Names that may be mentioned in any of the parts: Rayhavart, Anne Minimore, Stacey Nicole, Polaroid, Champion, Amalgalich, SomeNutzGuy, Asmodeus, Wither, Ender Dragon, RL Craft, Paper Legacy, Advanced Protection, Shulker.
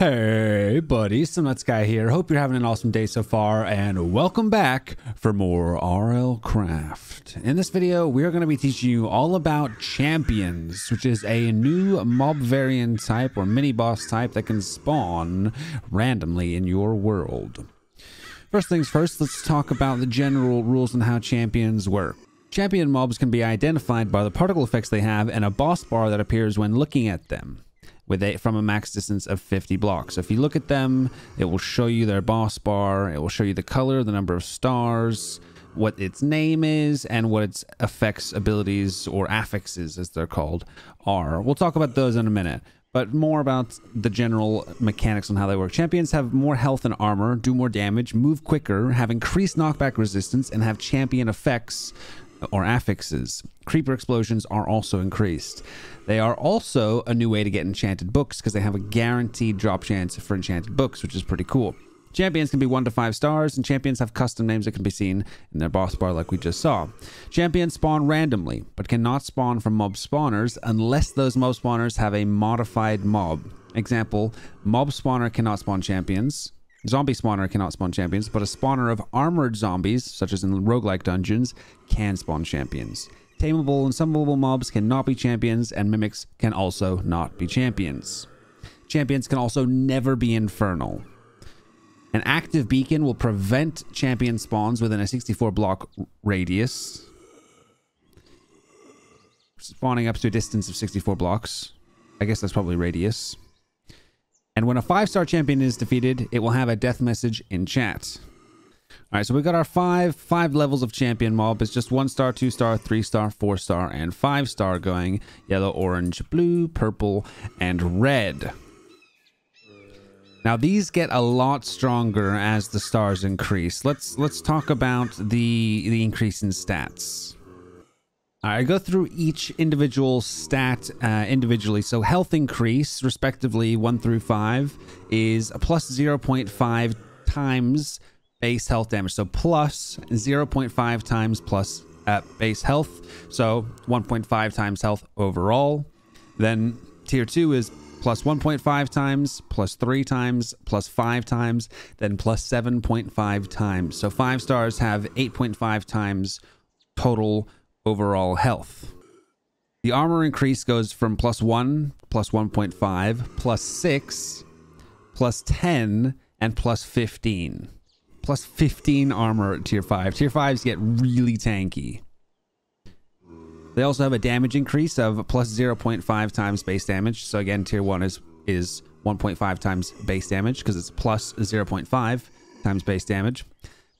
Hey buddy, SomeNutzGuy here. Hope you're having an awesome day so far and welcome back for more RL Craft. In this video, we're going to be teaching you all about champions, which is a new mob variant type or mini boss type that can spawn randomly in your world. First things first, let's talk about the general rules and how champions work. Champion mobs can be identified by the particle effects they have and a boss bar that appears when looking at them. From a max distance of 50 blocks. So if you look at them, it will show you their boss bar, it will show you the color, the number of stars, what its name is, and what its effects, abilities, or affixes, as they're called, are. We'll talk about those in a minute, but more about the general mechanics on how they work. Champions have more health and armor, do more damage, move quicker, have increased knockback resistance, and have champion effects or affixes. Creeper explosions are also increased. They are also a new way to get enchanted books because they have a guaranteed drop chance for enchanted books, which is pretty cool. Champions can be 1 to 5 stars, and champions have custom names that can be seen in their boss bar like we just saw. Champions spawn randomly, but cannot spawn from mob spawners unless those mob spawners have a modified mob. Example, mob spawner cannot spawn champions. Zombie spawner cannot spawn champions, but a spawner of armored zombies, such as in roguelike dungeons, can spawn champions. Tameable and summonable mobs cannot be champions, and mimics can also not be champions. Champions can also never be infernal. An active beacon will prevent champion spawns within a 64-block radius, spawning up to a distance of 64 blocks. I guess that's probably radius. And when a 5-star champion is defeated, it will have a death message in chat. All right, so we've got our five levels of champion mob. It's just 1-star, 2-star, 3-star, 4-star, and 5-star going yellow, orange, blue, purple, and red. Now these get a lot stronger as the stars increase. Let's talk about the increase in stats. I go through each individual stat individually. So health increase, respectively, 1 through 5, is a plus 0.5 times base health damage. So plus 0.5 times plus base health. So 1.5 times health overall. Then tier 2 is plus 1.5 times, plus 3 times, plus 5 times, then plus 7.5 times. So 5 stars have 8.5 times total overall health. The armor increase goes from plus 1, plus 1.5, plus 6, plus 10, and plus 15. Plus 15 armor at tier 5. Tier 5s get really tanky. They also have a damage increase of plus 0.5 times base damage. So again, tier 1 is 1.5 times base damage because it's plus 0.5 times base damage.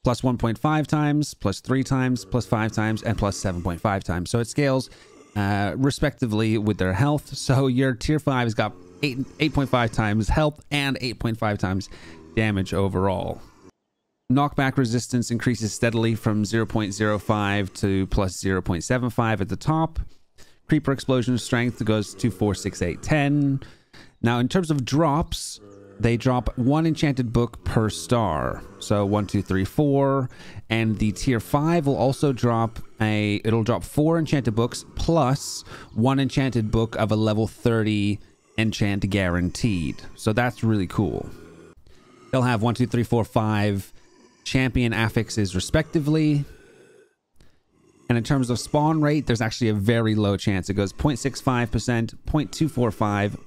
Plus 1.5 times, plus 3 times, plus 5 times, and plus 7.5 times. So it scales respectively with their health. So your tier 5 has got 8.5 times health and 8.5 times damage overall. Knockback resistance increases steadily from 0.05 to plus 0.75 at the top. Creeper explosion strength goes to 4, 6, 8, 10. Now in terms of drops, they drop 1 enchanted book per star. So 1, 2, 3, 4. And the tier 5 will also drop it'll drop 4 enchanted books plus 1 enchanted book of a level 30 enchant guaranteed. So that's really cool. They'll have 1, 2, 3, 4, 5 champion affixes respectively. And in terms of spawn rate, there's actually a very low chance. It goes 0.65%, 0.245,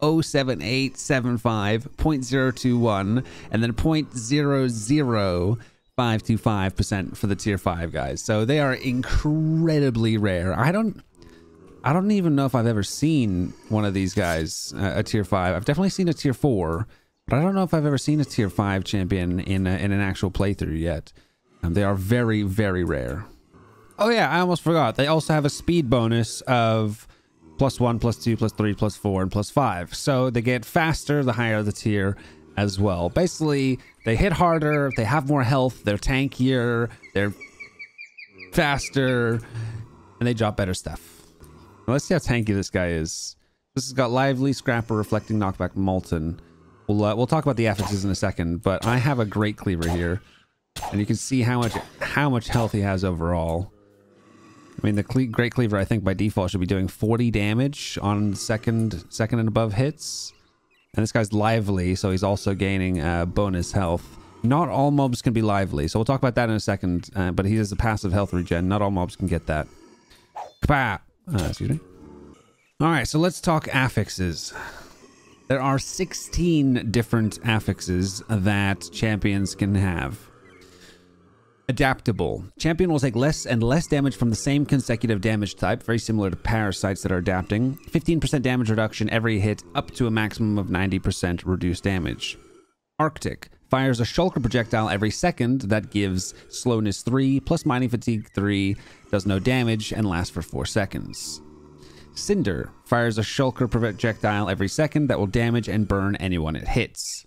0.07875, 0.021, and then 0.00525% for the tier 5 guys. So they are incredibly rare. I don't even know if I've ever seen one of these guys a tier 5. I've definitely seen a tier 4, but I don't know if I've ever seen a tier 5 champion in an actual playthrough yet. They are very, very rare. Oh yeah, I almost forgot. They also have a speed bonus of plus 1, plus 2, plus 3, plus 4, and plus 5. So they get faster the higher the tier as well. Basically, they hit harder, they have more health, they're tankier, they're faster, and they drop better stuff. Now, let's see how tanky this guy is. This has got lively, scrapper, reflecting, knockback, molten. We'll talk about the affixes in a second, but I have a great cleaver here. And you can see how much health he has overall. I mean, the Great Cleaver, I think, by default, should be doing 40 damage on second and above hits. And this guy's lively, so he's also gaining bonus health. Not all mobs can be lively, so we'll talk about that in a second. But he has a passive health regen. Not all mobs can get that. Excuse me. All right, so let's talk affixes. There are 16 different affixes that champions can have. Adaptable. Champion will take less and less damage from the same consecutive damage type, very similar to parasites that are adapting. 15% damage reduction every hit, up to a maximum of 90% reduced damage. Arctic. Fires a shulker projectile every second that gives slowness 3, plus mining fatigue 3, does no damage, and lasts for 4 seconds. Cinder. Fires a shulker projectile every second that will damage and burn anyone it hits.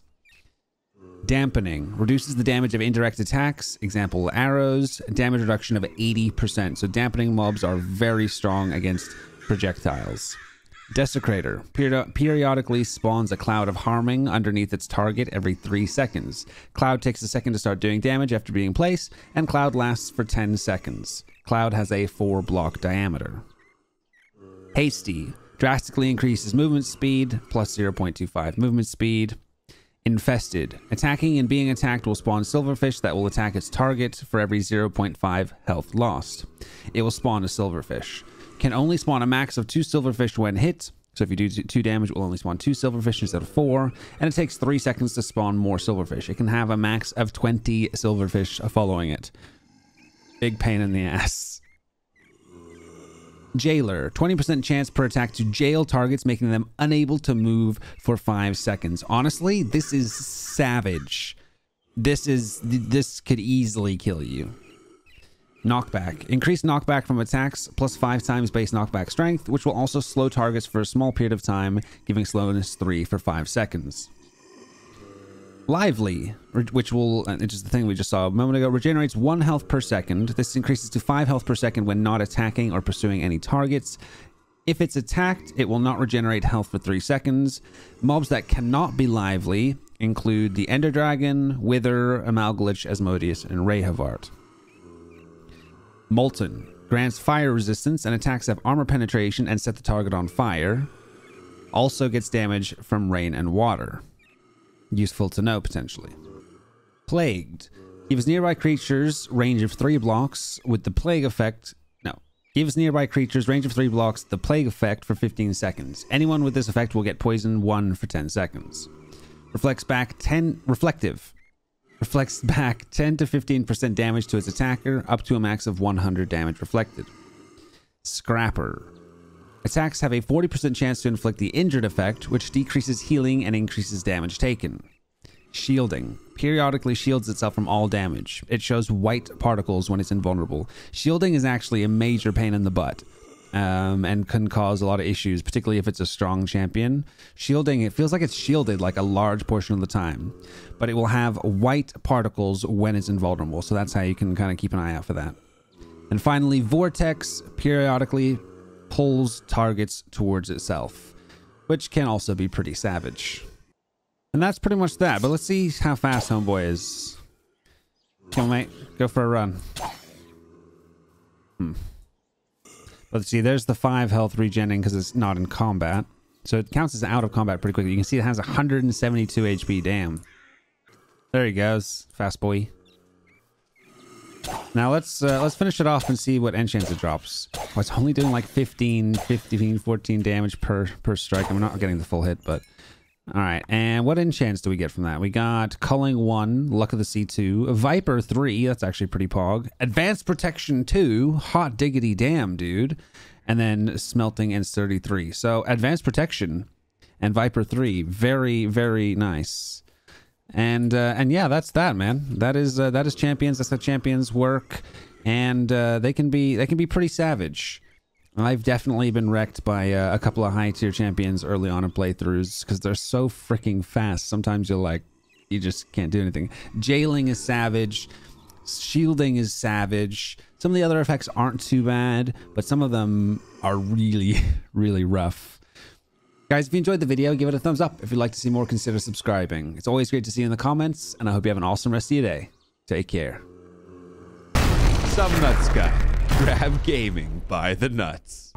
Dampening. Reduces the damage of indirect attacks, example arrows, damage reduction of 80%. So dampening mobs are very strong against projectiles. Desecrator. Periodically spawns a cloud of harming underneath its target every 3 seconds. Cloud takes a second to start doing damage after being placed, and cloud lasts for 10 seconds. Cloud has a 4 block diameter. Hasty. Drastically increases movement speed, plus 0.25 movement speed. Infested. Attacking and being attacked will spawn silverfish that will attack its target for every 0.5 health lost. It will spawn a silverfish. Can only spawn a max of 2 silverfish when hit. So if you do 2 damage, it will only spawn 2 silverfish instead of 4. And it takes 3 seconds to spawn more silverfish. It can have a max of 20 silverfish following it. Big pain in the ass. Jailer. 20% chance per attack to jail targets, making them unable to move for 5 seconds. Honestly, this is savage. This could easily kill you. Knockback. Increased knockback from attacks, plus 5 times base knockback strength, which will also slow targets for a small period of time, giving slowness 3 for 5 seconds. Lively, which will, which is the thing we just saw a moment ago, regenerates 1 health per second. This increases to 5 health per second when not attacking or pursuing any targets. If it's attacked, it will not regenerate health for 3 seconds. Mobs that cannot be lively include the Ender Dragon, Wither, Amalgalich, Asmodeus, and Rayhavart. Molten. Grants fire resistance and attacks have armor penetration and set the target on fire. Also gets damage from rain and water. Useful to know, potentially. Plagued. Gives nearby creatures range of 3 blocks with the plague effect. No. Gives nearby creatures range of 3 blocks the plague effect for 15 seconds. Anyone with this effect will get poison 1 for 10 seconds. Reflects back 10 to 15% damage to its attacker, up to a max of 100 damage reflected. Scrapper. Attacks have a 40% chance to inflict the injured effect, which decreases healing and increases damage taken. Shielding. Periodically shields itself from all damage. It shows white particles when it's invulnerable. Shielding is actually a major pain in the butt, and can cause a lot of issues, particularly if it's a strong champion. Shielding, it feels like it's shielded like a large portion of the time, but it will have white particles when it's invulnerable, so that's how you can kind of keep an eye out for that. And finally, Vortex. Periodically pulls targets towards itself, which can also be pretty savage. And that's pretty much that, but let's see how fast homeboy is. Come on, mate, go for a run. Let's see, there's the 5 health regening because it's not in combat, so it counts as out of combat pretty quickly. You can see it has 172 HP. Damn, there he goes, fast boy. Now let's finish it off and see what enchant it drops. Oh, it's only doing like 14 damage per strike. I'm not getting the full hit, but all right. And what enchants do we get from that? We got culling 1, luck of the sea 2, viper 3. That's actually pretty pog. Advanced protection 2, hot diggity damn, dude. And then smelting and sturdy 3. So advanced protection and viper 3, very very nice. And yeah, that's that, man. That is champions. That's how champions work, and they can be pretty savage. I've definitely been wrecked by a couple of high tier champions early on in playthroughs because they're so freaking fast. Sometimes you're like, you just can't do anything. Jailing is savage. Shielding is savage. Some of the other effects aren't too bad, but some of them are really, really rough. Guys, if you enjoyed the video, give it a thumbs up. If you'd like to see more, consider subscribing. It's always great to see you in the comments, and I hope you have an awesome rest of your day. Take care. SomeNutzGuy. Grab gaming by the nuts.